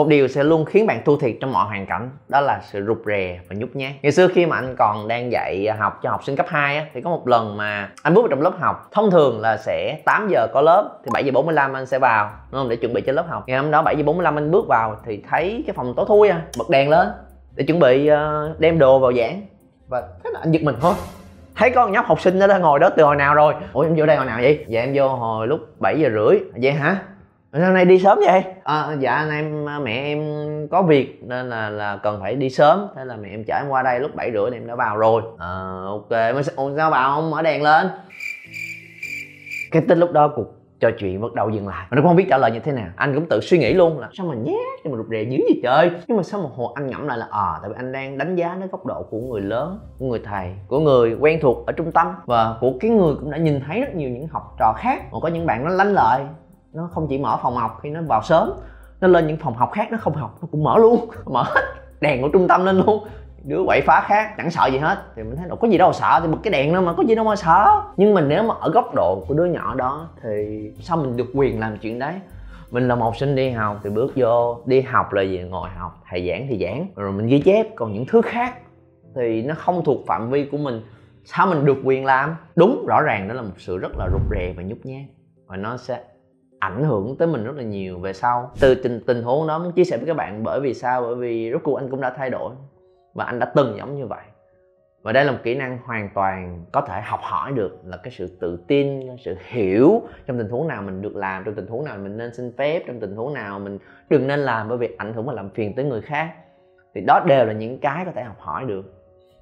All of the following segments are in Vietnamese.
Một điều sẽ luôn khiến bạn thua thiệt trong mọi hoàn cảnh, đó là sự rụt rè và nhút nhát. Ngày xưa khi mà anh còn đang dạy học cho học sinh cấp 2 á, thì có một lần mà anh bước vào trong lớp học. Thông thường là sẽ 8 giờ có lớp, thì 7:45 anh sẽ vào, đúng không? Để chuẩn bị cho lớp học. Ngày hôm đó 7:45 anh bước vào thì thấy cái phòng tối thui à, bật đèn lên để chuẩn bị đem đồ vào giảng. Và thế là anh giật mình thôi, thấy có con nhóc học sinh nó đang ngồi đó từ hồi nào rồi. Ủa em vô đây hồi nào vậy? Dạ em vô hồi lúc 7:30. Vậy hả? Hôm nay đi sớm vậy? Dạ anh em, mẹ em có việc nên là cần phải đi sớm. Thế là mẹ em chở em qua đây lúc 7:30 em đã vào rồi. Ok, mà sao vào không mở đèn lên? Cái tính lúc đó cuộc trò chuyện bắt đầu dừng lại. Mà nó cũng không biết trả lời như thế nào. Anh cũng tự suy nghĩ luôn là sao mà nhát, mà rụt rè dữ vậy trời. Nhưng mà sau một hồi anh ngẫm lại là tại vì anh đang đánh giá đến góc độ của người lớn, của người thầy, của người quen thuộc ở trung tâm, và của cái người cũng đã nhìn thấy rất nhiều những học trò khác. Còn có những bạn nó lanh lợi, nó không chỉ mở phòng học khi nó vào sớm, nó lên những phòng học khác nó không học, nó cũng mở luôn, mở hết đèn của trung tâm lên luôn. Đứa quậy phá khác chẳng sợ gì hết, thì mình thấy đâu có gì đâu mà sợ, thì bật cái đèn đó mà có gì đâu mà sợ. Nhưng mà nếu mà ở góc độ của đứa nhỏ đó thì sao mình được quyền làm chuyện đấy? Mình là một học sinh đi học thì bước vô, đi học là gì? Ngồi học, thầy giảng thì giảng, rồi mình ghi chép. Còn những thứ khác thì nó không thuộc phạm vi của mình, sao mình được quyền làm? Đúng, rõ ràng đó là một sự rất là rụt rè và nhút nhát, và nó sẽ ảnh hưởng tới mình rất là nhiều về sau. Từ tình huống đó muốn chia sẻ với các bạn, bởi vì sao? Bởi vì rốt cuộc anh cũng đã thay đổi, và anh đã từng giống như vậy. Và đây là một kỹ năng hoàn toàn có thể học hỏi được, là cái sự tự tin, sự hiểu trong tình huống nào mình được làm, trong tình huống nào mình nên xin phép, trong tình huống nào mình đừng nên làm bởi vì ảnh hưởng và làm phiền tới người khác. Thì đó đều là những cái có thể học hỏi được.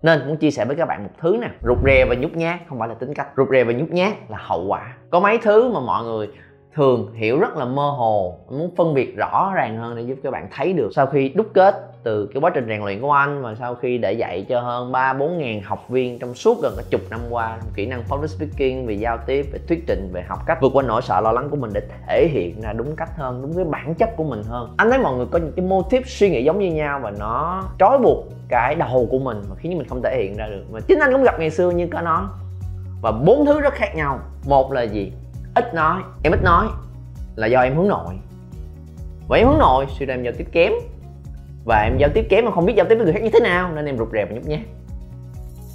Nên muốn chia sẻ với các bạn một thứ nè, rụt rè và nhút nhát không phải là tính cách, rụt rè và nhút nhát là hậu quả. Có mấy thứ mà mọi người thường hiểu rất là mơ hồ, muốn phân biệt rõ ràng hơn để giúp các bạn thấy được. Sau khi đúc kết từ cái quá trình rèn luyện của anh, và sau khi đã dạy cho hơn 3-4 ngàn học viên trong suốt gần cả chục năm qua kỹ năng public speaking, về giao tiếp, về thuyết trình, về học cách vượt qua nỗi sợ lo lắng của mình để thể hiện ra đúng cách hơn, đúng cái bản chất của mình hơn, anh thấy mọi người có những cái mô típ suy nghĩ giống như nhau và nó trói buộc cái đầu của mình mà khiến mình không thể hiện ra được. Mà chính anh cũng gặp ngày xưa như có nói, và 4 thứ rất khác nhau. Một là gì? Ít nói. Em ít nói là do em hướng nội, và em hướng nội suy ra em giao tiếp kém, và em giao tiếp kém mà không biết giao tiếp với người khác như thế nào nên em rụt rè và nhút nhát.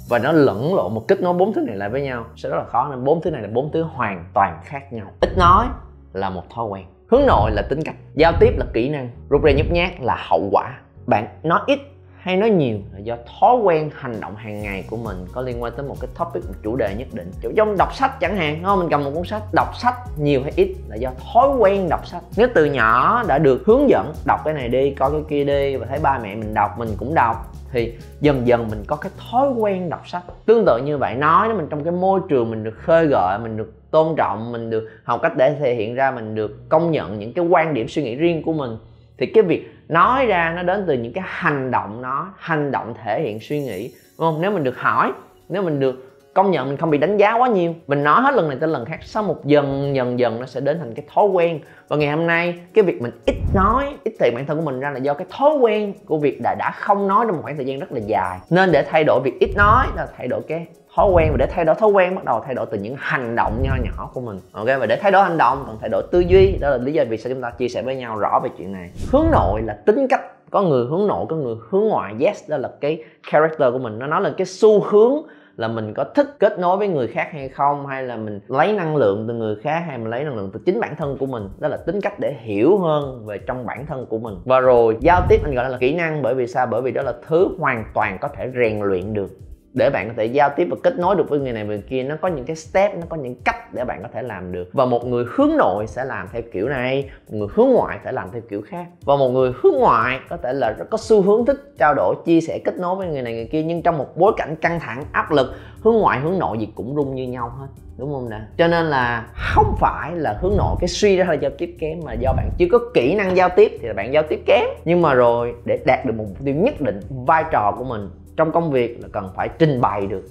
Và nó lẫn lộn, một kết nối 4 thứ này lại với nhau sẽ rất là khó, nên 4 thứ này là 4 thứ hoàn toàn khác nhau. Ít nói là một thói quen, hướng nội là tính cách, giao tiếp là kỹ năng, rụt rè nhút nhát là hậu quả. Bạn nói ít hay nói nhiều là do thói quen hành động hàng ngày của mình có liên quan tới một cái topic, một chủ đề nhất định. Trong đọc sách chẳng hạn, không? Mình cầm một cuốn sách, đọc sách nhiều hay ít là do thói quen đọc sách. Nếu từ nhỏ đã được hướng dẫn đọc cái này đi, coi cái kia đi, và thấy ba mẹ mình đọc mình cũng đọc, thì dần dần mình có cái thói quen đọc sách. Tương tự như vậy, nói mình trong cái môi trường mình được khơi gợi, mình được tôn trọng, mình được học cách để thể hiện ra, mình được công nhận những cái quan điểm suy nghĩ riêng của mình, thì cái việc nói ra nó đến từ những cái hành động nó, hành động thể hiện suy nghĩ, đúng không? Nếu mình được hỏi, nếu mình được công nhận, mình không bị đánh giá quá nhiều, mình nói hết lần này tới lần khác, sau một dần dần nó sẽ đến thành cái thói quen. Và ngày hôm nay cái việc mình ít nói, ít thể hiện bản thân của mình ra là do cái thói quen của việc đã không nói trong một khoảng thời gian rất là dài. Nên để thay đổi việc ít nói là thay đổi cái thói quen, và để thay đổi thói quen bắt đầu thay đổi từ những hành động nho nhỏ của mình. Ok, và để thay đổi hành động cần thay đổi tư duy. Đó là lý do vì sao chúng ta chia sẻ với nhau rõ về chuyện này. Hướng nội là tính cách, có người hướng nội, có người hướng ngoại. Yes, đó là cái character của mình. Nó nói là cái xu hướng, là mình có thích kết nối với người khác hay không, hay là mình lấy năng lượng từ người khác, hay mình lấy năng lượng từ chính bản thân của mình. Đó là tính cách để hiểu hơn về trong bản thân của mình. Và rồi giao tiếp anh gọi là kỹ năng. Bởi vì sao? Bởi vì đó là thứ hoàn toàn có thể rèn luyện được, để bạn có thể giao tiếp và kết nối được với người này người kia. Nó có những cái step, nó có những cách để bạn có thể làm được. Và một người hướng nội sẽ làm theo kiểu này, một người hướng ngoại sẽ làm theo kiểu khác. Và một người hướng ngoại có thể là rất có xu hướng thích trao đổi, chia sẻ, kết nối với người này người kia, nhưng trong một bối cảnh căng thẳng, áp lực, hướng ngoại hướng nội gì cũng rung như nhau hết, đúng không nè? Cho nên là không phải là hướng nội cái suy ra là giao tiếp kém, mà do bạn chưa có kỹ năng giao tiếp thì bạn giao tiếp kém. Nhưng mà rồi để đạt được một mục tiêu nhất định, vai trò của mình trong công việc là cần phải trình bày được,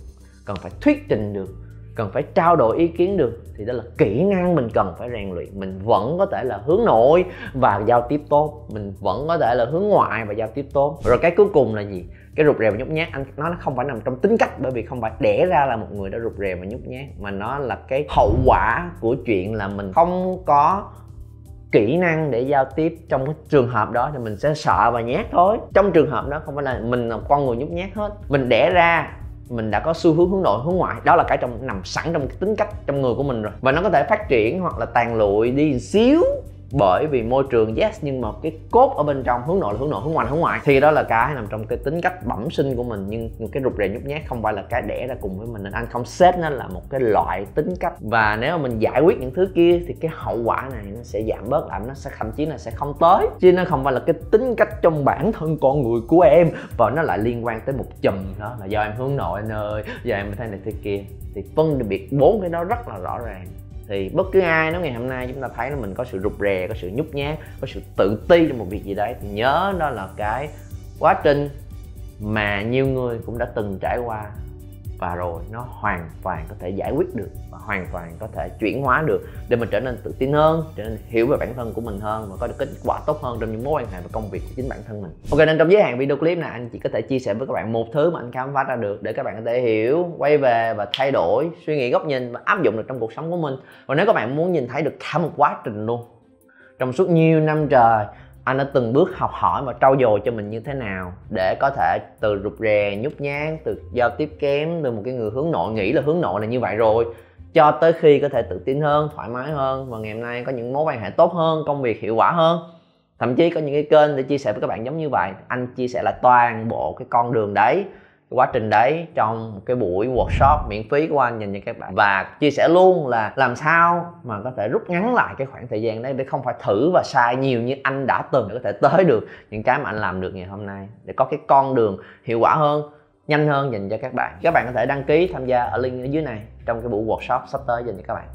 cần phải thuyết trình được, cần phải trao đổi ý kiến được, thì đó là kỹ năng mình cần phải rèn luyện. Mình vẫn có thể là hướng nội và giao tiếp tốt, mình vẫn có thể là hướng ngoại và giao tiếp tốt. Rồi cái cuối cùng là gì? Cái rụt rè và nhút nhát, anh nói nó không phải nằm trong tính cách, bởi vì không phải đẻ ra là một người đã rụt rè và nhút nhát, mà nó là cái hậu quả của chuyện là mình không có kỹ năng để giao tiếp trong cái trường hợp đó thì mình sẽ sợ và nhát thôi. Trong trường hợp đó không phải là mình là con người nhút nhát hết. Mình đẻ ra mình đã có xu hướng hướng nội hướng ngoại, đó là cái trong nằm sẵn trong cái tính cách trong người của mình rồi, và nó có thể phát triển hoặc là tàn lụi đi xíu bởi vì môi trường, yes, nhưng mà cái cốt ở bên trong hướng nội là hướng nội, hướng ngoại là hướng ngoại, thì đó là cái nằm trong cái tính cách bẩm sinh của mình. Nhưng cái rụt rè nhút nhát không phải là cái đẻ ra cùng với mình, nên anh không xếp nó là một cái loại tính cách. Và nếu mà mình giải quyết những thứ kia thì cái hậu quả này nó sẽ giảm bớt lại, nó sẽ thậm chí là sẽ không tới, chứ nó không phải là cái tính cách trong bản thân con người của em. Và nó lại liên quan tới một chùm đó là do em hướng nội anh ơi, do em thế này thế kia, thì phân biệt bốn cái đó rất là rõ ràng. Thì bất cứ ai đó ngày hôm nay chúng ta thấy là mình có sự rụt rè, có sự nhút nhát, có sự tự ti trong một việc gì đấy, thì nhớ đó là cái quá trình mà nhiều người cũng đã từng trải qua, và rồi nó hoàn toàn có thể giải quyết được và hoàn toàn có thể chuyển hóa được để mình trở nên tự tin hơn, trở nên hiểu về bản thân của mình hơn và có được kết quả tốt hơn trong những mối quan hệ và công việc của chính bản thân mình. Ok, nên trong giới hạn video clip này anh chỉ có thể chia sẻ với các bạn một thứ mà anh khám phá ra được để các bạn có thể hiểu, quay về và thay đổi suy nghĩ, góc nhìn và áp dụng được trong cuộc sống của mình. Và nếu các bạn muốn nhìn thấy được cả một quá trình luôn, trong suốt nhiều năm trời anh đã từng bước học hỏi và trau dồi cho mình như thế nào để có thể từ rụt rè, nhút nhát, từ giao tiếp kém, từ một cái người hướng nội nghĩ là hướng nội là như vậy rồi, cho tới khi có thể tự tin hơn, thoải mái hơn, và ngày hôm nay có những mối quan hệ tốt hơn, công việc hiệu quả hơn. Thậm chí có những cái kênh để chia sẻ với các bạn giống như vậy. Anh chia sẻ là toàn bộ cái con đường đấy, quá trình đấy trong cái buổi workshop miễn phí của anh dành cho các bạn, và chia sẻ luôn là làm sao mà có thể rút ngắn lại cái khoảng thời gian đấy để không phải thử và sai nhiều như anh đã từng, để có thể tới được những cái mà anh làm được ngày hôm nay, để có cái con đường hiệu quả hơn, nhanh hơn dành cho các bạn. Các bạn có thể đăng ký tham gia ở link ở dưới này trong cái buổi workshop sắp tới dành cho các bạn.